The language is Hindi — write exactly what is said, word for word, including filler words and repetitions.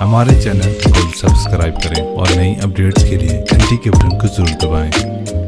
हमारे चैनल को सब्सक्राइब करें और नई अपडेट्स के लिए घंटी के बटन को जरूर दबाएं।